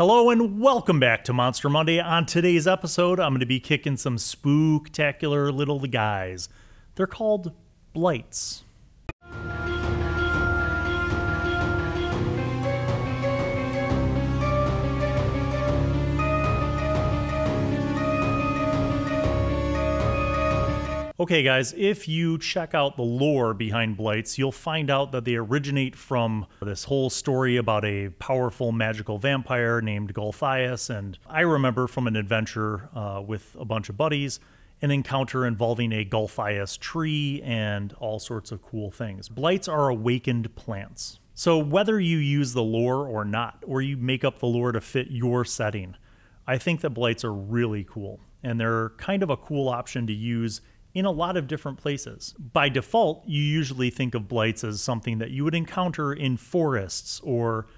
Hello and welcome back to Monster Monday. On today's episode, I'm going to be kicking some spooktacular little guys. They're called Blights. Okay guys, if you check out the lore behind Blights, you'll find out that they originate from this whole story about a powerful magical vampire named Gulthias. And I remember from an adventure with a bunch of buddies, an encounter involving a Gulthias tree and all sorts of cool things. Blights are awakened plants. So whether you use the lore or not, or you make up the lore to fit your setting, I think that Blights are really cool. And they're kind of a cool option to use in a lot of different places. By default, you usually think of Blights as something that you would encounter in forests or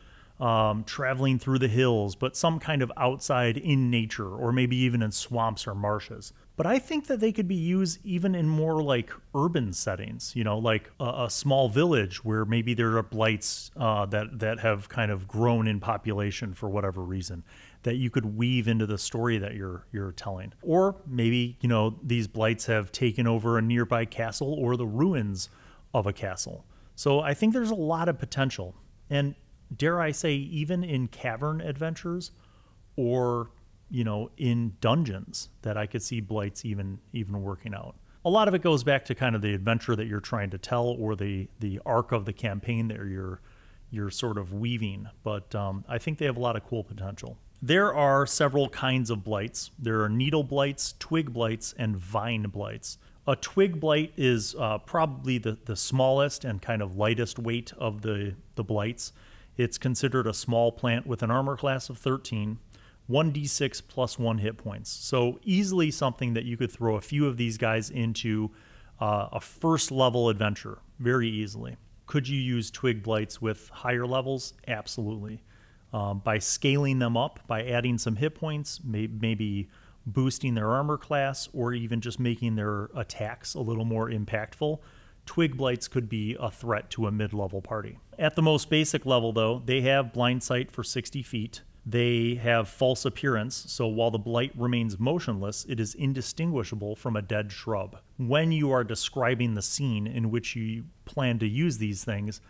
traveling through the hills, but some kind of outside in nature, or maybe even in swamps or marshes. But I think that they could be used even in more like urban settings, you know, like a small village where maybe there are Blights that have kind of grown in population for whatever reason, that you could weave into the story that you're telling. Or maybe, you know, these Blights have taken over a nearby castle or the ruins of a castle. So I think there's a lot of potential. And dare I say, even in cavern adventures or, you know, in dungeons, that I could see Blights even working out. A lot of it goes back to kind of the adventure that you're trying to tell, or the arc of the campaign that you're sort of weaving. But I think they have a lot of cool potential. There are several kinds of Blights. There are needle Blights, twig Blights, and vine Blights. A twig Blight is probably the smallest and kind of lightest weight of the Blights. It's considered a small plant with an armor class of 13, 1d6 plus 1 hit points. So easily something that you could throw a few of these guys into a first level adventure very easily. Could you use twig Blights with higher levels? Absolutely. By scaling them up, by adding some hit points, maybe boosting their armor class, or even just making their attacks a little more impactful, twig Blights could be a threat to a mid-level party. At the most basic level, though, they have blind sight for 60 feet. They have false appearance, so while the Blight remains motionless, it is indistinguishable from a dead shrub. When you are describing the scene in which you plan to use these things,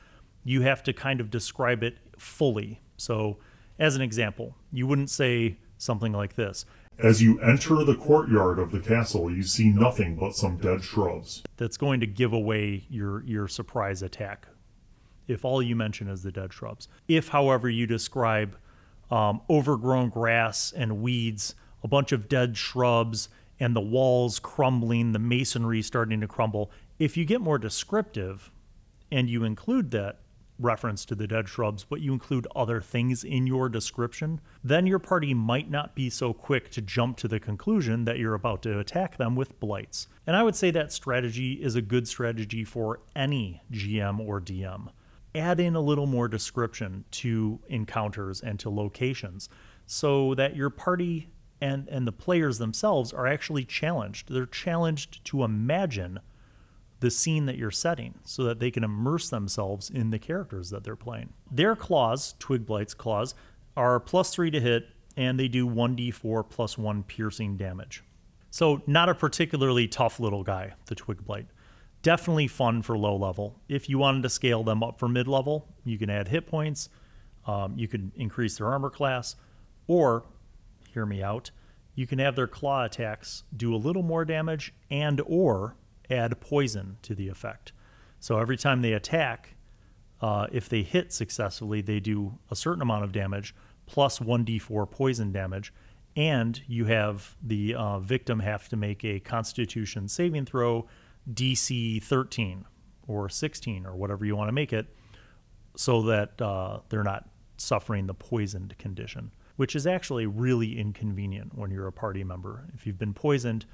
you have to kind of describe it fully. So, as an example, you wouldn't say something like this. As you enter the courtyard of the castle, you see nothing but some dead shrubs. That's going to give away your surprise attack, if all you mention is the dead shrubs. If, however, you describe overgrown grass and weeds, a bunch of dead shrubs, and the walls crumbling, the masonry starting to crumble, if you get more descriptive and you include that reference to the dead shrubs, but you include other things in your description, then your party might not be so quick to jump to the conclusion that you're about to attack them with Blights. And I would say that strategy is a good strategy for any GM or DM. Add in a little more description to encounters and to locations so that your party and the players themselves are actually challenged. They're challenged to imagine the scene that you're setting so that they can immerse themselves in the characters that they're playing. Their claws, twig Blight's claws, are +3 to hit, and they do 1d4 plus 1 piercing damage. So not a particularly tough little guy, the twig Blight. Definitely fun for low level. If you wanted to scale them up for mid level, you can add hit points, you can increase their armor class, or, hear me out, you can have their claw attacks do a little more damage and or add poison to the effect. So every time they attack, if they hit successfully, they do a certain amount of damage, plus 1d4 poison damage, and you have the victim have to make a Constitution saving throw, DC 13 or 16 or whatever you want to make it, so that they're not suffering the poisoned condition, which is actually really inconvenient when you're a party member. If you've been poisoned,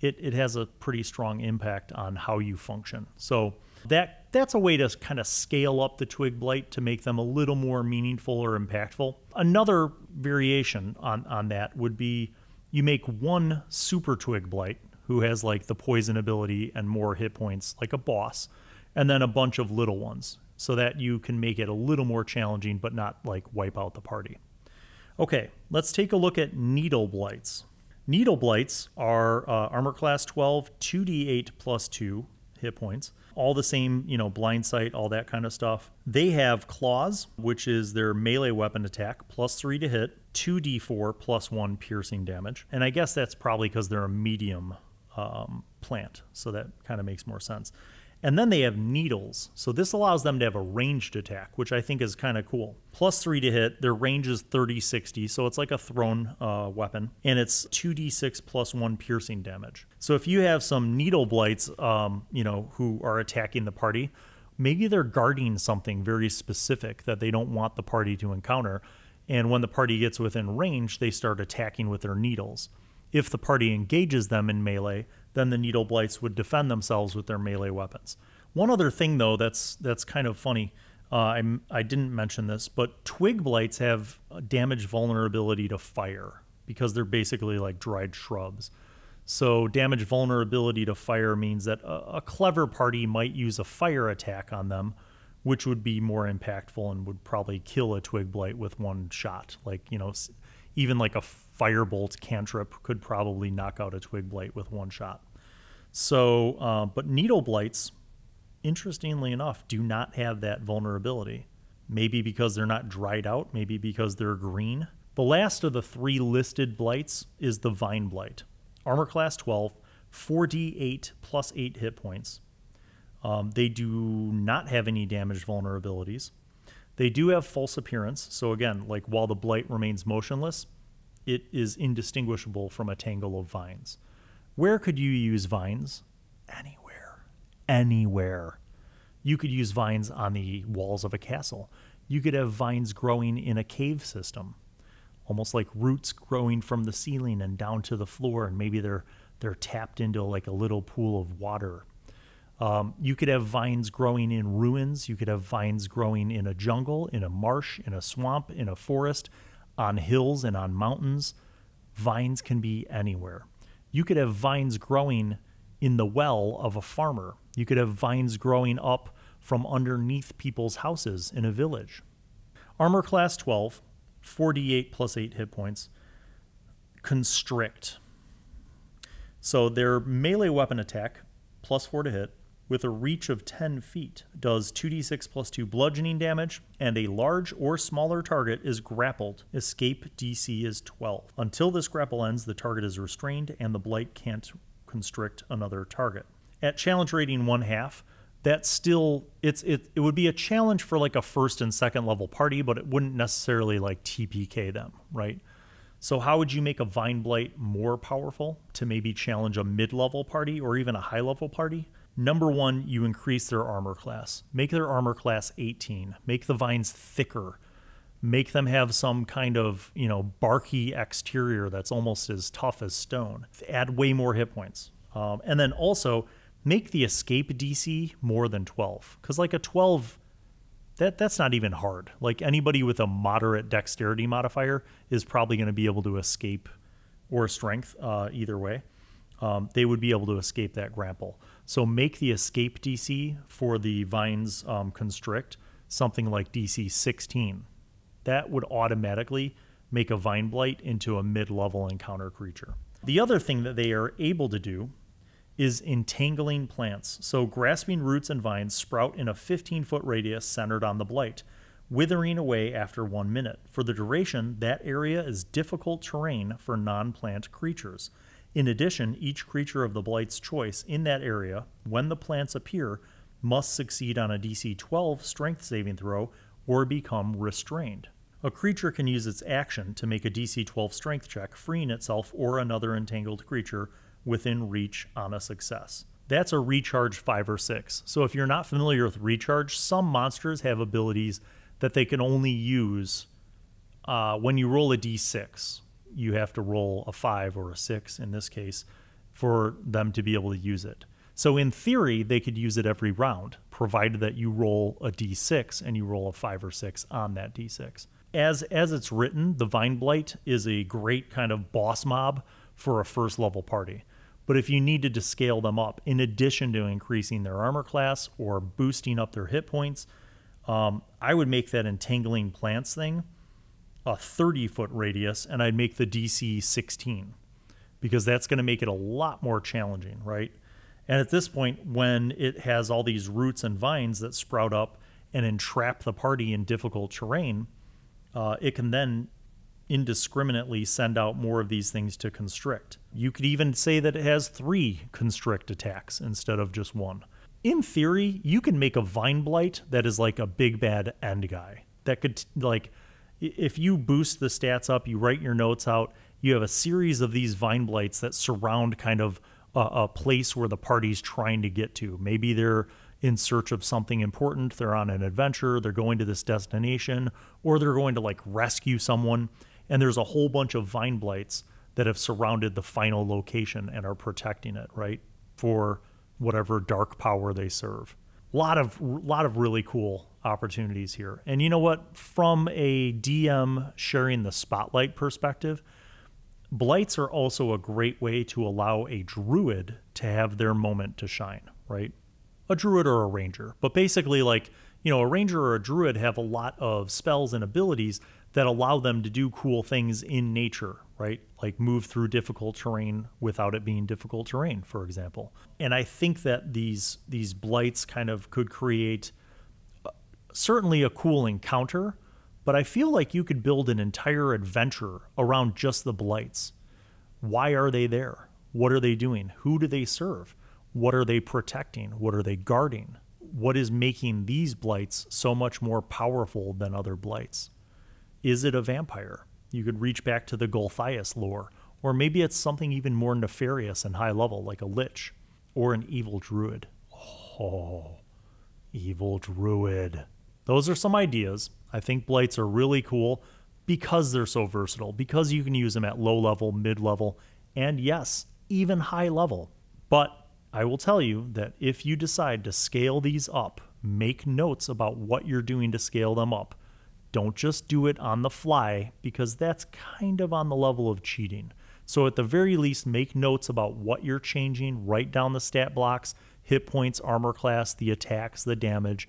it has a pretty strong impact on how you function. So that's a way to kind of scale up the twig Blight to make them a little more meaningful or impactful. Another variation on that would be you make one super twig Blight who has like the poison ability and more hit points like a boss, and then a bunch of little ones so that you can make it a little more challenging but not like wipe out the party. Okay, let's take a look at Needle Blights. Needle Blights are armor class 12, 2d8 plus 2 hit points. All the same, you know, blind sight, all that kind of stuff. They have claws, which is their melee weapon attack, plus 3 to hit, 2d4 plus 1 piercing damage. And I guess that's probably because they're a medium plant, so that kind of makes more sense. And then they have needles, so this allows them to have a ranged attack, which I think is kind of cool. Plus 3 to hit, their range is 30-60, so it's like a thrown weapon, and it's 2d6 plus 1 piercing damage. So if you have some needle blights, you know, who are attacking the party, maybe they're guarding something very specific that they don't want the party to encounter, and when the party gets within range, they start attacking with their needles. If the party engages them in melee, then the needle blights would defend themselves with their melee weapons. One other thing, though, that's kind of funny. I didn't mention this, but twig blights have damage vulnerability to fire because they're basically like dried shrubs. So damage vulnerability to fire means that a clever party might use a fire attack on them, which would be more impactful and would probably kill a twig blight with one shot. Like, you know, even like a firebolt cantrip could probably knock out a twig blight with one shot. So, but needle blights, interestingly enough, do not have that vulnerability. Maybe because they're not dried out, maybe because they're green. The last of the three listed blights is the vine blight. Armor class 12, 4d8 plus 8 hit points. They do not have any damage vulnerabilities. They do have false appearance. So again, like while the blight remains motionless, it is indistinguishable from a tangle of vines. Where could you use vines? Anywhere. Anywhere. You could use vines on the walls of a castle. You could have vines growing in a cave system, almost like roots growing from the ceiling and down to the floor, and maybe they're tapped into like a little pool of water. You could have vines growing in ruins. You could have vines growing in a jungle, in a marsh, in a swamp, in a forest, on hills and on mountains. Vines can be anywhere. You could have vines growing in the well of a farmer. You could have vines growing up from underneath people's houses in a village. Armor class 12, 4d8 plus 8 hit points. Constrict. So their melee weapon attack, plus 4 to hit, with a reach of 10 feet, does 2d6 plus 2 bludgeoning damage, and a large or smaller target is grappled. Escape DC is 12. Until this grapple ends, the target is restrained, and the blight can't constrict another target. At challenge rating 1/2, that's still, it would be a challenge for like a first and second level party, but it wouldn't necessarily like TPK them, right? So how would you make a vine blight more powerful to maybe challenge a mid-level party or even a high-level party? Number one, you increase their armor class. Make their armor class 18. Make the vines thicker. Make them have some kind of, you know, barky exterior that's almost as tough as stone. Add way more hit points. And then also, make the escape DC more than 12. Because like a 12, that's not even hard. Like anybody with a moderate dexterity modifier is probably going to be able to escape, or strength, either way. They would be able to escape that grapple. So make the escape DC for the vines constrict something like DC 16. That would automatically make a vine blight into a mid-level encounter creature. The other thing that they are able to do is entangling plants. So grasping roots and vines sprout in a 15-foot radius centered on the blight, withering away after 1 minute. For the duration, that area is difficult terrain for non-plant creatures. In addition, each creature of the Blight's choice in that area, when the plants appear, must succeed on a DC 12 strength saving throw or become restrained. A creature can use its action to make a DC 12 strength check, freeing itself or another entangled creature within reach on a success. That's a recharge 5 or 6. So if you're not familiar with recharge, some monsters have abilities that they can only use when you roll a D6. You have to roll a 5 or a 6 in this case for them to be able to use it. So in theory, they could use it every round, provided that you roll a D6 and you roll a 5 or 6 on that D6. As it's written, the Vine Blight is a great kind of boss mob for a first level party. But if you needed to scale them up, in addition to increasing their armor class or boosting up their hit points, I would make that entangling plants thing a 30-foot radius, and I'd make the DC 16 because that's going to make it a lot more challenging, right? And at this point, when it has all these roots and vines that sprout up and entrap the party in difficult terrain, it can then indiscriminately send out more of these things to constrict. You could even say that it has 3 constrict attacks instead of just 1. In theory, you can make a vine blight that is like a big bad end guy. That could, like, if you boost the stats up, you write your notes out, you have a series of these vine blights that surround kind of a place where the party's trying to get to. Maybe they're in search of something important, they're on an adventure, they're going to this destination, or they're going to like rescue someone. And there's a whole bunch of vine blights that have surrounded the final location and are protecting it, right? For whatever dark power they serve. Lot of really cool opportunities here. And you know what? From a DM sharing the spotlight perspective, blights are also a great way to allow a druid to have their moment to shine, right? A druid or a ranger. But basically, like, you know, a ranger or a druid have a lot of spells and abilities that allow them to do cool things in nature, right? Like move through difficult terrain without it being difficult terrain, for example. And I think that these blights kind of could create certainly a cool encounter, but I feel like you could build an entire adventure around just the blights. Why are they there? What are they doing? Who do they serve? What are they protecting? What are they guarding? What is making these blights so much more powerful than other blights? Is it a vampire? You could reach back to the Gulthias lore, or maybe it's something even more nefarious and high level, like a lich, or an evil druid. Oh, evil druid. Those are some ideas. I think blights are really cool because they're so versatile, because you can use them at low level, mid level, and yes, even high level. But I will tell you that if you decide to scale these up, make notes about what you're doing to scale them up. Don't just do it on the fly, because that's kind of on the level of cheating. So at the very least, make notes about what you're changing, write down the stat blocks, hit points, armor class, the attacks, the damage,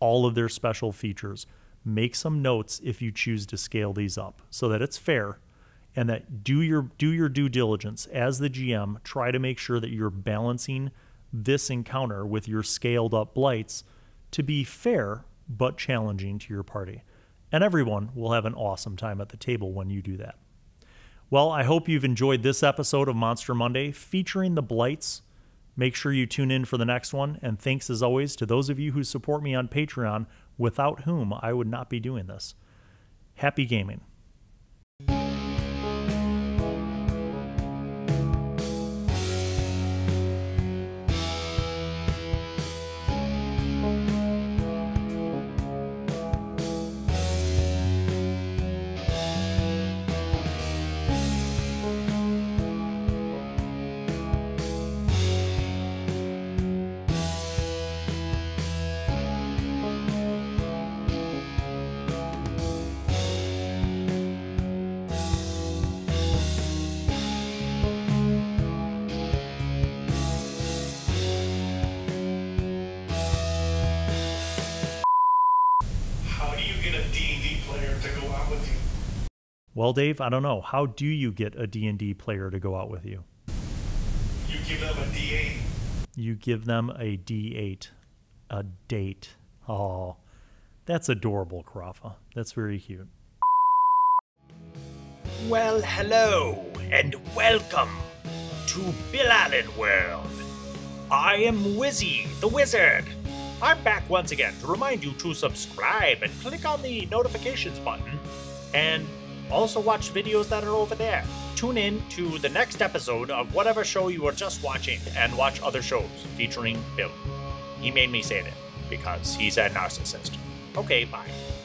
all of their special features. Make some notes if you choose to scale these up so that it's fair, and that do your due diligence as the GM. Try to make sure that you're balancing this encounter with your scaled up blights to be fair but challenging to your party. And everyone will have an awesome time at the table when you do that. Well, I hope you've enjoyed this episode of Monster Monday featuring the blights. Make sure you tune in for the next one. And thanks as always to those of you who support me on Patreon, without whom I would not be doing this. Happy gaming. Well, Dave, I don't know. How do you get a D&D player to go out with you? You give them a D8. You give them a D8. A date. Oh, that's adorable, Carafa. That's very cute. Well, hello, and welcome to Bill Allen World. I am Wizzy the Wizard. I'm back once again to remind you to subscribe and click on the notifications button, and also watch videos that are over there. Tune in to the next episode of whatever show you are just watching and watch other shows featuring Bill. He made me say that because he's a narcissist. Okay, bye.